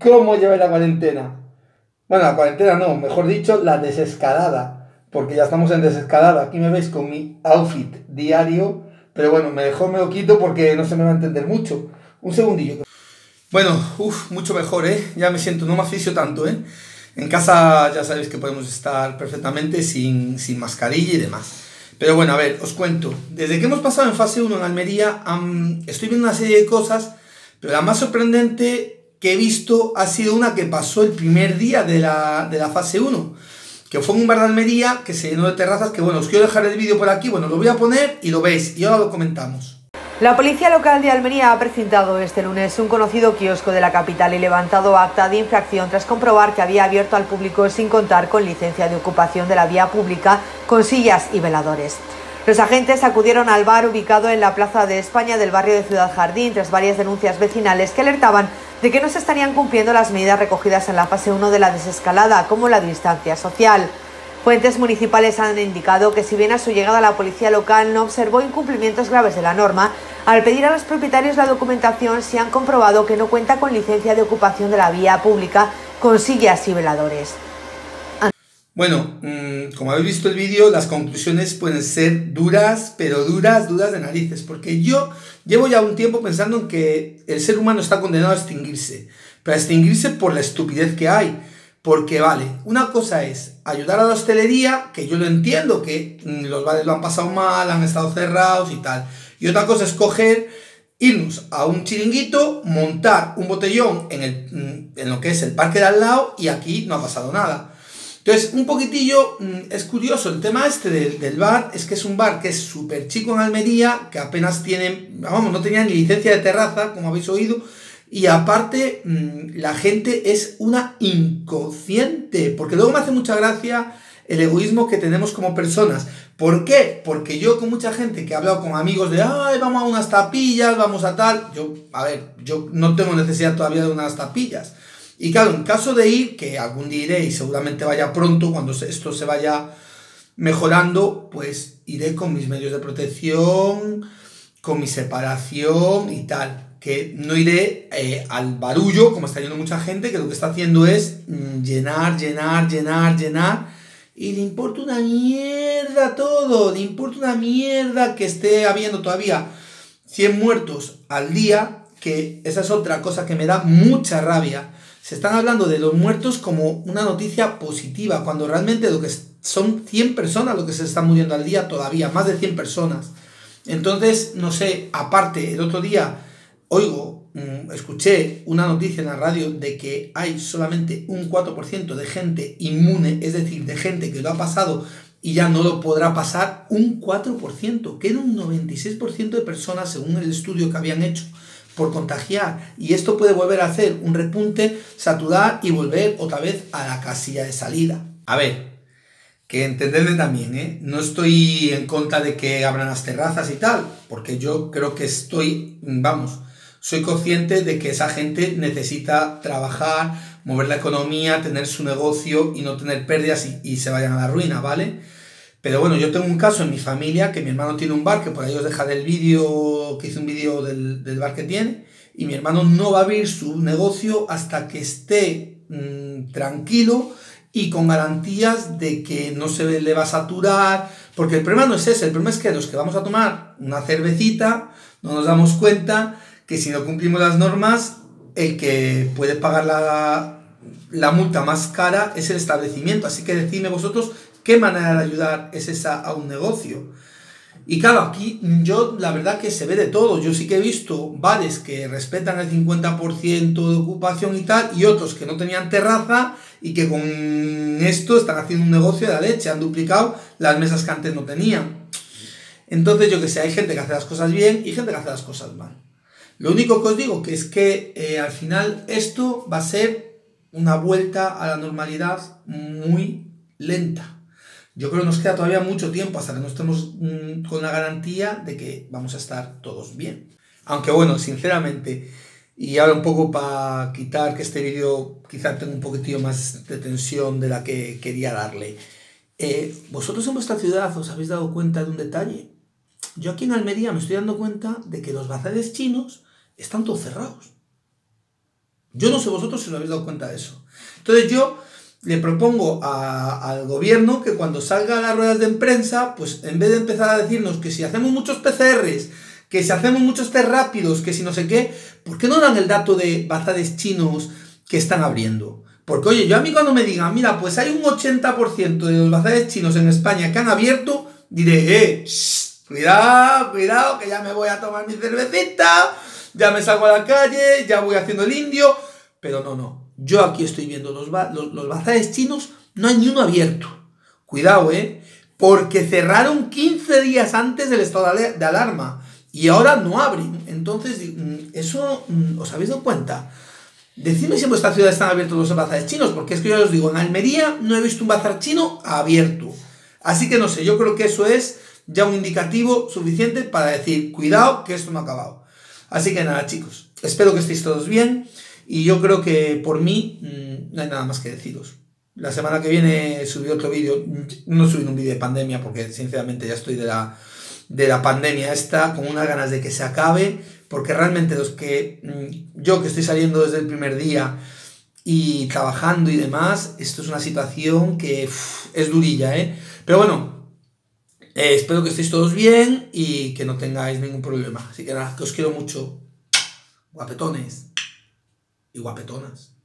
cómo lleváis la cuarentena. Bueno, la cuarentena no, mejor dicho, la desescalada, porque ya estamos en desescalada. Aquí me veis con mi outfit diario, pero bueno, mejor me lo quito porque no se me va a entender mucho. Un segundillo. Bueno, mucho mejor, ya me siento, no me asfixio tanto, En casa ya sabéis que podemos estar perfectamente sin mascarilla y demás. Pero bueno, a ver, os cuento. Desde que hemos pasado en fase 1 en Almería, estoy viendo una serie de cosas, pero la más sorprendente que he visto ha sido una que pasó el primer día de la fase 1, que fue en un bar de Almería que se llenó de terrazas, que bueno, os quiero dejar el vídeo por aquí, bueno, lo voy a poner y lo veis, y ahora lo comentamos. La policía local de Almería ha presentado este lunes un conocido kiosco de la capital y levantado acta de infracción tras comprobar que había abierto al público sin contar con licencia de ocupación de la vía pública con sillas y veladores. Los agentes acudieron al bar ubicado en la Plaza de España del barrio de Ciudad Jardín tras varias denuncias vecinales que alertaban de que no se estarían cumpliendo las medidas recogidas en la fase 1 de la desescalada, como la distancia social. Fuentes municipales han indicado que si bien a su llegada la policía local no observó incumplimientos graves de la norma, al pedir a los propietarios la documentación se han comprobado que no cuenta con licencia de ocupación de la vía pública con sillas y veladores. Bueno, como habéis visto el vídeo, las conclusiones pueden ser duras, pero duras, duras de narices, porque yo llevo ya un tiempo pensando en que el ser humano está condenado a extinguirse, pero a extinguirse por la estupidez que hay. Porque vale, una cosa es ayudar a la hostelería, que yo lo entiendo, que los bares lo han pasado mal, han estado cerrados y tal. Y otra cosa es coger, irnos a un chiringuito, montar un botellón en lo que es el parque de al lado y aquí no ha pasado nada. Entonces, un poquitillo es curioso el tema este del bar, es que es un bar que es súper chico en Almería, que apenas tienen, vamos, no tenían ni licencia de terraza, como habéis oído. Y aparte, la gente es una inconsciente, porque luego me hace mucha gracia el egoísmo que tenemos como personas. ¿Por qué? Porque yo con mucha gente que he hablado con amigos de, ay, vamos a unas tapillas, vamos a tal, yo no tengo necesidad todavía de unas tapillas. Y claro, en caso de ir, que algún día iré y seguramente vaya pronto, cuando esto se vaya mejorando, pues iré con mis medios de protección, con mi separación y tal. Que no iré al barullo, como está yendo mucha gente, que lo que está haciendo es llenar, y le importa una mierda todo, le importa una mierda que esté habiendo todavía 100 muertos al día, que esa es otra cosa que me da mucha rabia. Se están hablando de los muertos como una noticia positiva, cuando realmente lo que son 100 personas lo que se están muriendo al día todavía, más de 100 personas. Entonces, no sé, aparte, el otro día escuché una noticia en la radio de que hay solamente un 4% de gente inmune, es decir, de gente que lo ha pasado y ya no lo podrá pasar, un 4%, que era un 96% de personas según el estudio que habían hecho por contagiar. Y esto puede volver a hacer un repunte, saturar y volver otra vez a la casilla de salida. A ver, que entenderme también, no estoy en contra de que abran las terrazas y tal, porque yo creo que soy consciente de que esa gente necesita trabajar, mover la economía, tener su negocio y no tener pérdidas y se vayan a la ruina, ¿vale? Pero bueno, yo tengo un caso en mi familia que mi hermano tiene un bar, que por ahí os dejaré el vídeo, que hice un vídeo del bar que tiene, y mi hermano no va a abrir su negocio hasta que esté tranquilo y con garantías de que no se le va a saturar, porque el problema no es ese, el problema es que los que vamos a tomar una cervecita no nos damos cuenta que si no cumplimos las normas, el que puede pagar la multa más cara es el establecimiento. Así que decidme vosotros qué manera de ayudar es esa a un negocio. Y claro, aquí yo la verdad que se ve de todo. Yo sí que he visto bares que respetan el 50% de ocupación y tal, y otros que no tenían terraza y que con esto están haciendo un negocio de la leche. Han duplicado las mesas que antes no tenían. Entonces, yo que sé, hay gente que hace las cosas bien y gente que hace las cosas mal. Lo único que os digo que es que al final esto va a ser una vuelta a la normalidad muy lenta. Yo creo que nos queda todavía mucho tiempo hasta que no estemos con la garantía de que vamos a estar todos bien. Aunque bueno, sinceramente, y ahora un poco para quitar que este vídeo quizá tenga un poquitillo más de tensión de la que quería darle. ¿Vosotros en vuestra ciudad os habéis dado cuenta de un detalle? Yo aquí en Almería me estoy dando cuenta de que los bazares chinos están todos cerrados. Yo no sé vosotros si os habéis dado cuenta de eso. Entonces yo le propongo al gobierno que cuando salga a las ruedas de prensa, pues en vez de empezar a decirnos que si hacemos muchos PCRs, que si hacemos muchos test rápidos, que si no sé qué, ¿por qué no dan el dato de bazares chinos que están abriendo? Porque oye, yo a mí cuando me digan, mira, pues hay un 80% de los bazares chinos en España que han abierto, diré, shh, cuidado, cuidado, que ya me voy a tomar mi cervecita, ya me salgo a la calle, ya voy haciendo el indio, pero no, no. Yo aquí estoy viendo los bazares chinos, no hay ni uno abierto. Cuidado, porque cerraron 15 días antes del estado de alarma y ahora no abren. Entonces, eso, ¿os habéis dado cuenta? Decidme si en vuestra ciudad están abiertos los bazares chinos, porque es que yo os digo, en Almería no he visto un bazar chino abierto. Así que no sé, yo creo que eso es ya un indicativo suficiente para decir, cuidado, que esto no ha acabado. Así que nada, chicos, espero que estéis todos bien. Y yo creo que por mí no hay nada más que deciros. La semana que viene subí otro vídeo. No subí un vídeo de pandemia porque sinceramente ya estoy de la pandemia esta, con unas ganas de que se acabe, porque realmente los que yo que estoy saliendo desde el primer día y trabajando y demás, esto es una situación que es durilla, pero bueno, espero que estéis todos bien y que no tengáis ningún problema. Así que nada, que os quiero mucho, guapetones y guapetonas.